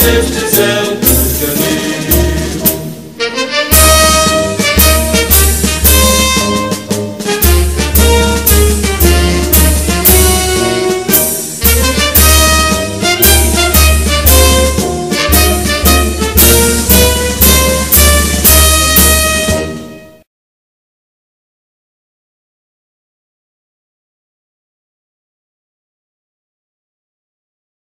Deus te céu.